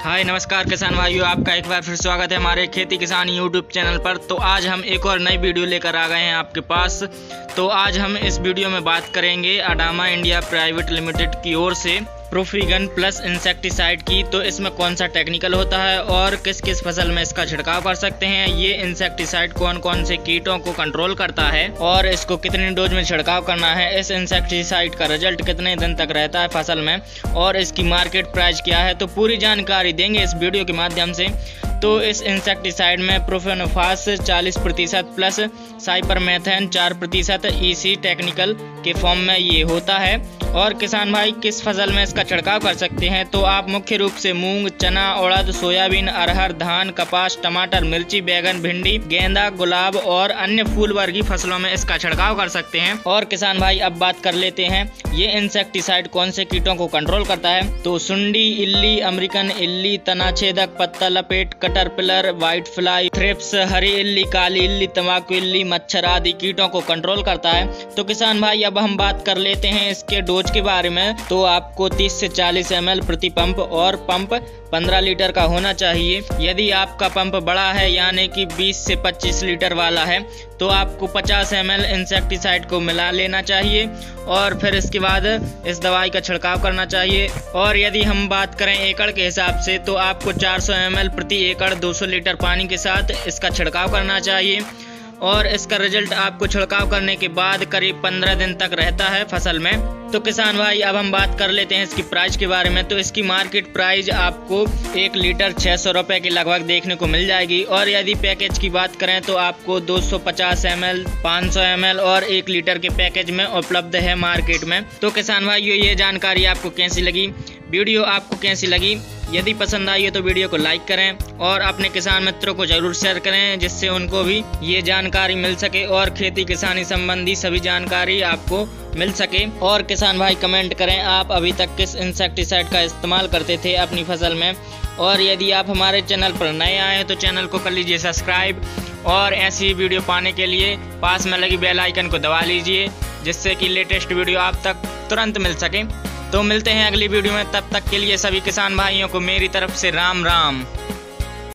हाय नमस्कार किसान भाइयों, आपका एक बार फिर स्वागत है हमारे खेती किसान यूट्यूब चैनल पर। तो आज हम एक और नई वीडियो लेकर आ गए हैं आपके पास। तो आज हम इस वीडियो में बात करेंगे अडामा इंडिया प्राइवेट लिमिटेड की ओर से प्रोफिगन प्लस इंसेक्टिसाइड की। तो इसमें कौन सा टेक्निकल होता है और किस किस फसल में इसका छिड़काव कर सकते हैं, ये इंसेक्टिसाइड कौन कौन से कीटों को कंट्रोल करता है और इसको कितनी डोज में छिड़काव करना है, इस इंसेक्टिसाइड का रिजल्ट कितने दिन तक रहता है फसल में और इसकी मार्केट प्राइस क्या है, तो पूरी जानकारी देंगे इस वीडियो के माध्यम से। तो इस इंसेक्टिसाइड में profenofos 40% plus cypermethrin 4% EC technical के फॉर्म में ये होता है। और किसान भाई किस फसल में इसका छिड़काव कर सकते हैं, तो आप मुख्य रूप से मूंग, चना, उड़द, सोयाबीन, अरहर, धान, कपास, टमाटर, मिर्ची, बैगन, भिंडी, गेंदा, गुलाब और अन्य फूल वर्गीय फसलों में इसका छिड़काव कर सकते हैं। और किसान भाई अब बात कर लेते हैं ये इंसेक्टिसाइड कौन से कीटों को कंट्रोल करता है। तो सुंडी, इल्ली, अमेरिकन इल्ली, तनाछेदक, पत्ता लपेट, कटरपिलर, व्हाइट फ्लाई, थ्रिप्स, हरी इल्ली, काली इल्ली, तंबाकू इल्ली, मच्छर आदि कीटों को कंट्रोल करता है। तो किसान भाई अब हम बात कर लेते हैं इसके डोज के बारे में। तो आपको 30 से 40 ml प्रति पंप और पंप 15 लीटर का होना चाहिए। यदि आपका पंप बड़ा है यानी कि 20 से 25 लीटर वाला है तो आपको 50 ml इंसेक्टिसाइड को मिला लेना चाहिए और फिर इसके बाद इस दवाई का छिड़काव करना चाहिए। और यदि हम बात करें एकड़ के हिसाब से तो आपको 400 ml प्रति एकड़ 200 लीटर पानी के साथ इसका छिड़काव करना चाहिए। और इसका रिजल्ट आपको छिड़काव करने के बाद करीब 15 दिन तक रहता है फसल में। तो किसान भाई अब हम बात कर लेते हैं इसकी प्राइस के बारे में। तो इसकी मार्केट प्राइस आपको 1 लीटर 600 रुपये के लगभग देखने को मिल जाएगी। और यदि पैकेज की बात करें तो आपको 250 ml, 500 ml और 1 लीटर के पैकेज में उपलब्ध है मार्केट में। तो किसान भाइयों ये जानकारी आपको कैसी लगी, वीडियो आपको कैसी लगी? यदि पसंद आई है तो वीडियो को लाइक करें और अपने किसान मित्रों को जरूर शेयर करें जिससे उनको भी ये जानकारी मिल सके और खेती किसानी संबंधी सभी जानकारी आपको मिल सके। और किसान भाई कमेंट करें आप अभी तक किस इंसेक्टिसाइड का इस्तेमाल करते थे अपनी फसल में। और यदि आप हमारे चैनल पर नए आए हैं तो चैनल को कर लीजिए सब्सक्राइब और ऐसी वीडियो पाने के लिए पास में लगी बेल आइकन को दबा लीजिए जिससे कि लेटेस्ट वीडियो आप तक तुरंत मिल सके। तो मिलते हैं अगली वीडियो में, तब तक के लिए सभी किसान भाइयों को मेरी तरफ से राम राम।